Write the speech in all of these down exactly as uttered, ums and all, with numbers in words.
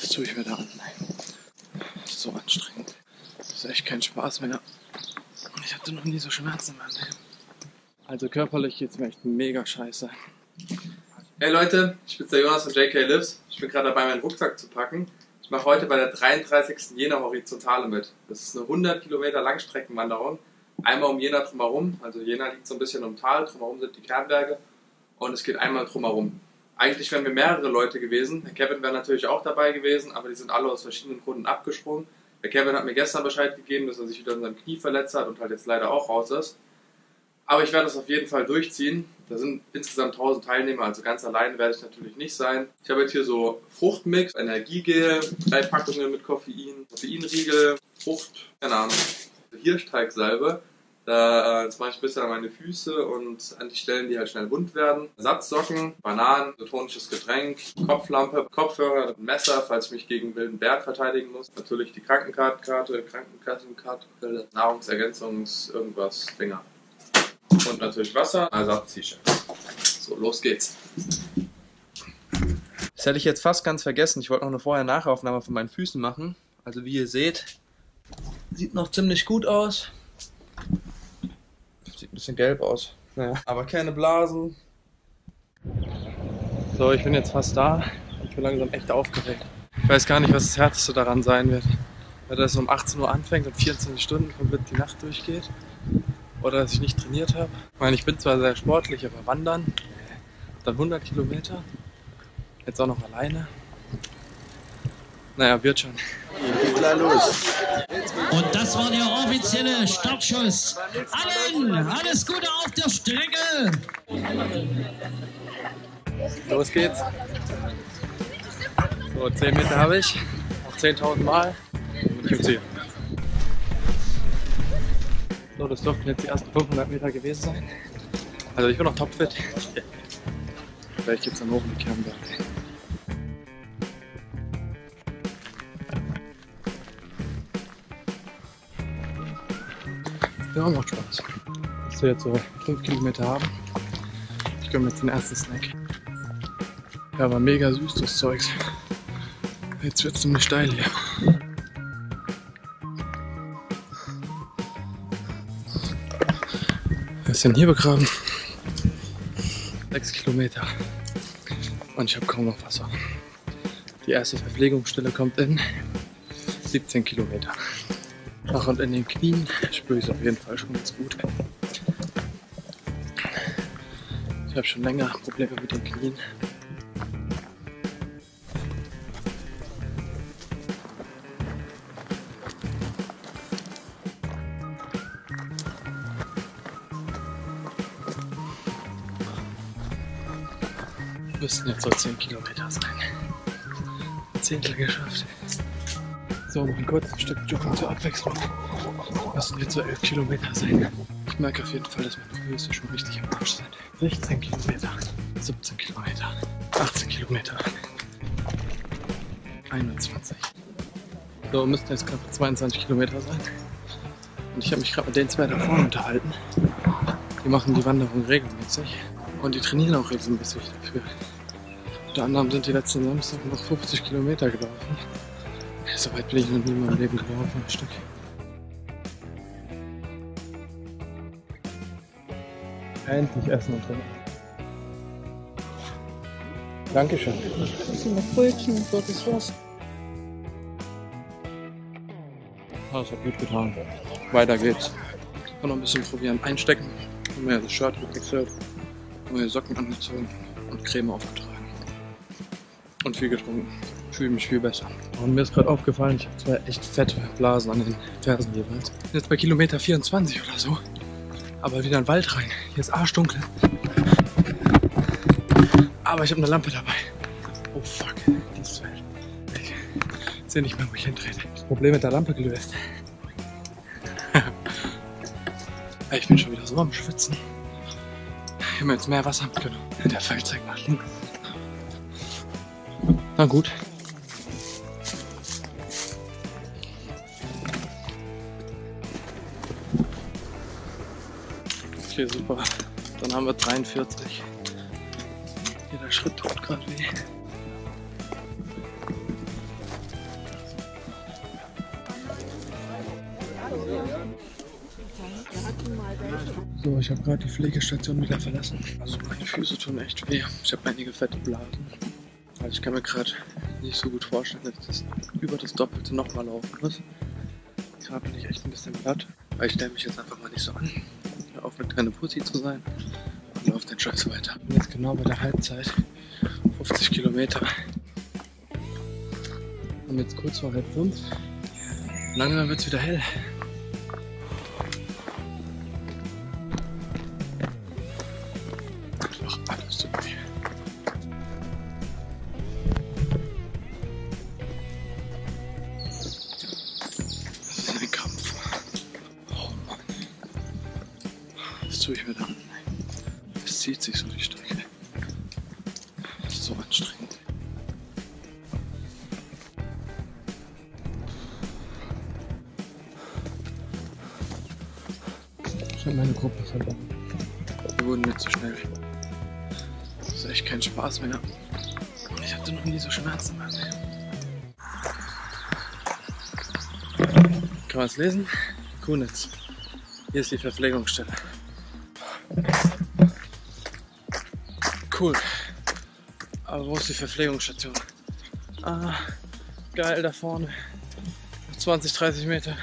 Das tue ich mir da an. Das ist so anstrengend. Das ist echt kein Spaß mehr. Ich hatte noch nie so Schmerzen in meinem Leben. Also körperlich geht's mir echt mega scheiße. Hey Leute, ich bin's der Jonas von J K lives. Ich bin gerade dabei, meinen Rucksack zu packen. Ich mache heute bei der dreiunddreißigsten Jena Horizontale mit. Das ist eine hundert Kilometer Langstreckenwanderung. Einmal um Jena drumherum. Also Jena liegt so ein bisschen im Tal, drumherum sind die Kernberge. Und es geht einmal drumherum. Eigentlich wären wir mehrere Leute gewesen. Der Kevin wäre natürlich auch dabei gewesen, aber die sind alle aus verschiedenen Gründen abgesprungen. Der Kevin hat mir gestern Bescheid gegeben, dass er sich wieder in seinem Knie verletzt hat und halt jetzt leider auch raus ist. Aber ich werde das auf jeden Fall durchziehen. Da sind insgesamt tausend Teilnehmer, also ganz alleine werde ich natürlich nicht sein. Ich habe jetzt hier so Fruchtmix, Energiegel, drei Packungen mit Koffein, Koffeinriegel, Frucht, keine Ahnung, Hirschtalgsalbe. Da, das mache ich ein bisschen an meine Füße und an die Stellen, die halt schnell wund werden. Ersatzsocken, Bananen, isotonisches Getränk, Kopflampe, Kopfhörer, Messer, falls ich mich gegen wilden Bären verteidigen muss. Natürlich die Krankenkartenkarte, Krankenkassenkarte, Nahrungsergänzungs, irgendwas, Dinger. Und natürlich Wasser, also auch T-Shirt. So, los geht's. Das hätte ich jetzt fast ganz vergessen. Ich wollte noch eine Vorher-Nachaufnahme von meinen Füßen machen. Also wie ihr seht, sieht noch ziemlich gut aus. Sieht ein bisschen gelb aus, naja, aber keine Blasen. So, ich bin jetzt fast da und ich bin langsam echt aufgeregt. Ich weiß gar nicht, was das Härteste daran sein wird. Wenn das um achtzehn Uhr anfängt und vierundzwanzig Stunden komplett die Nacht durchgeht. Oder dass ich nicht trainiert habe. Ich meine, ich bin zwar sehr sportlich, aber wandern, dann hundert Kilometer. Jetzt auch noch alleine. Naja, wird schon. Los. Und das war der offizielle Startschuss. Allen alles Gute auf der Strecke. Los geht's. So, zehn Meter habe ich. Noch zehntausend Mal. Und ich ziehe. So, das dürften jetzt die ersten fünfhundert Meter gewesen sein. Also ich bin noch topfit. Vielleicht geht's dann hoch in die Kernberge. Ja, macht Spaß. Dass wir jetzt so fünf Kilometer haben. Ich gönne mir jetzt den ersten Snack. Ja, war mega süß das Zeugs. Jetzt wird's nämlich steil hier. Wer ist denn hier begraben? sechs Kilometer. Und ich habe kaum noch Wasser. Die erste Verpflegungsstelle kommt in siebzehn Kilometer. Ach, und in den Knien spüre ich es auf jeden Fall schon ganz gut. Ich habe schon länger Probleme mit den Knien. Müssten jetzt so zehn Kilometer sein. Zehntel geschafft. So, noch ein kurzes Stück Joggen zur Abwechslung. Müssen jetzt so elf Kilometer sein. Ich merke auf jeden Fall, dass meine Füße schon richtig am Arsch sind. sechzehn Kilometer, siebzehn Kilometer, achtzehn Kilometer, einundzwanzig. So, müssten jetzt knapp zweiundzwanzig Kilometer sein. Und ich habe mich gerade mit den zwei da vorne unterhalten. Die machen die Wanderung regelmäßig. Und die trainieren auch regelmäßig dafür. Unter anderem sind die letzten Samstag noch fünfzig Kilometer gelaufen. So weit bin ich noch nie in meinem Leben gelaufen, ein Stück. Endlich essen und trinken. Dankeschön. Ein bisschen noch Brötchen und dort ist was. Ah, das hat gut getan. Weiter geht's. Ich kann noch ein bisschen probieren. Einstecken. Ich habe mir das Shirt gewechselt, neue Socken angezogen und Creme aufgetragen. Und viel getrunken. Ich fühle mich viel besser. Und mir ist gerade aufgefallen, ich habe zwei echt fette Blasen an den Fersen jeweils. Ich bin jetzt bei Kilometer vierundzwanzig oder so, aber wieder in den Wald rein. Hier ist arschdunkel. Aber ich habe eine Lampe dabei. Oh fuck, die ist fett. Ich sehe nicht mehr, wo ich hintrete. Das Problem mit der Lampe gelöst. Ich bin schon wieder so am Schwitzen. Ich habe jetzt mehr Wasser mitgenommen. Der Feld zeigt nach links. Na gut. Okay, super. Dann haben wir dreiundvierzig. Jeder Schritt tut gerade weh. So, ich habe gerade die Pflegestation wieder verlassen. Also meine Füße tun echt weh. Ich habe einige fette Blasen. Also ich kann mir gerade nicht so gut vorstellen, dass das über das Doppelte nochmal laufen muss. Gerade bin ich echt ein bisschen platt, weil ich stelle mich jetzt einfach mal nicht so an. Hör auf mit keine Pussy zu sein und laufe den Scheiß weiter. Ich bin jetzt genau bei der Halbzeit. fünfzig Kilometer. Und jetzt kurz vor halb fünf. Langsam wird es wieder hell. Ach, alles zu viel. Das ist ein Kampf. Oh Mann. Das tue ich mir dann. Es zieht sich so die Strecke. Das ist so anstrengend. Ich habe meine Gruppe verloren. Wir wurden mir zu schnell. Das ist echt kein Spaß mehr. Ich hatte noch nie so Schmerzen. Mann. Kann man es lesen? Kunitz. Hier ist die Verpflegungsstelle. Cool. Aber wo ist die Verpflegungsstation? Ah, geil, da vorne. zwanzig, dreißig Meter.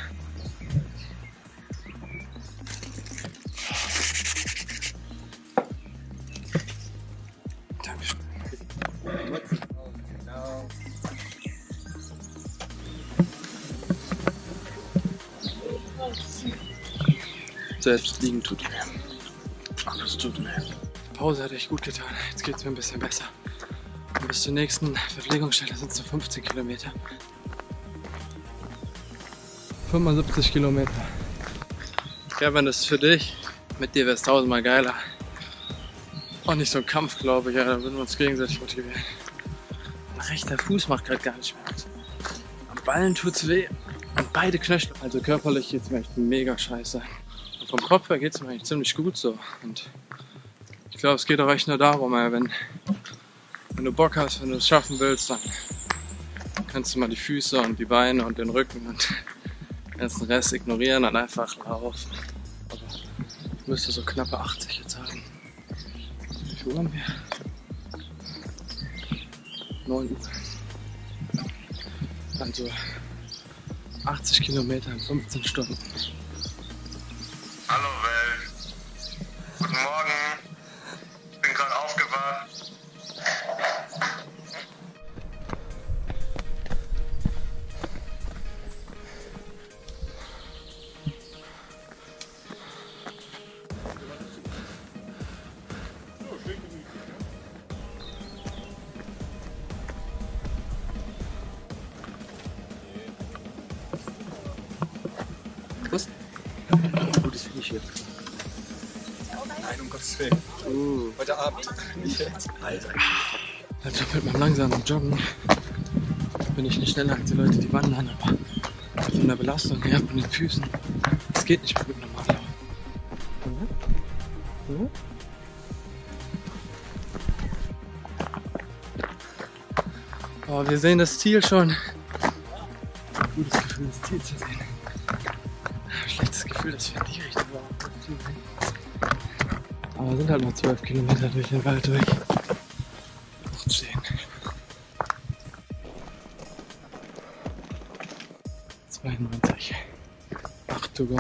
Selbst liegen tut weh. Alles tut weh. Pause hat echt gut getan. Jetzt geht es mir ein bisschen besser. Und bis zur nächsten Verpflegungsstelle sind es noch fünfzehn Kilometer. fünfundsiebzig Kilometer. Kevin, das ist für dich. Mit dir wäre es tausendmal geiler. Auch nicht so ein Kampf, glaube ich. Ja, dann würden wir uns gegenseitig motivieren. Mein rechter Fuß macht gerade gar nicht mehr. Am Ballen tut's weh. Und beide Knöchel. Also körperlich geht's mir echt mega scheiße. Vom Kopf her geht es mir eigentlich ziemlich gut so und ich glaube, es geht auch echt nur darum, ey, wenn, wenn du Bock hast, wenn du es schaffen willst, dann kannst du mal die Füße und die Beine und den Rücken und den ganzen Rest ignorieren und einfach laufen. Aber ich müsste so knappe achtzig jetzt haben. Wie viel Uhr haben wir? neun Uhr. Also achtzig Kilometer in fünfzehn Stunden. Hallo Welt, guten Morgen, ich bin gerade aufgewacht. Was? Gutes Finish jetzt. Nein, um Gottes Willen. Uh. Heute Abend. Nicht jetzt. Alter. Also mit meinem langsamen Joggen bin ich nicht schneller als die Leute, die wandern, aber von der Belastung her und den Füßen. Es geht nicht mit normal laufen. Ja. Ja. Oh, wir sehen das Ziel schon. Gutes Gefühl, das Ziel zu sehen. Schlechtes Gefühl, dass wir in die Richtung waren. Aber wir sind halt noch zwölf Kilometer durch den Wald durch. Trotzdem. zweiundneunzig. acht to go.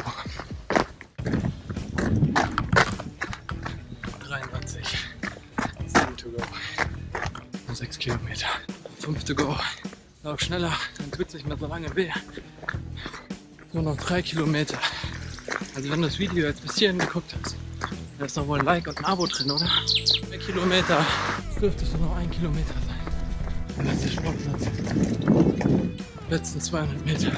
dreiundneunzig. sieben to go. Noch sechs Kilometer. fünf to go. Lauf schneller, dann tut's nicht mehr so lange weh. Nur noch drei Kilometer. Also wenn du das Video jetzt bis hierhin geguckt hast, da ist doch wohl ein Like und ein Abo drin, oder? drei Kilometer. Das dürfte schon noch ein Kilometer sein. Und das ist der Sportplatz. Letzten zweihundert Meter.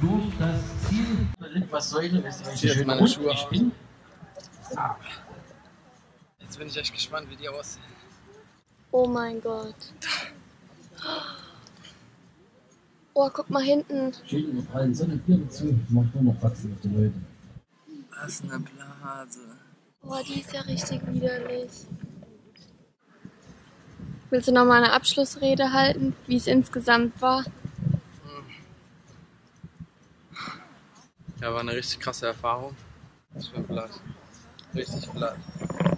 Durch das Ziel. Was soll das? Ich bin meine Schuhe. Jetzt bin ich echt gespannt, wie die aussehen. Oh mein Gott. Oh, guck mal hinten. Das ist eine Blase. Boah, die ist ja richtig widerlich. Willst du nochmal eine Abschlussrede halten, wie es insgesamt war? Ja, war eine richtig krasse Erfahrung. Ich bin platt. Richtig platt.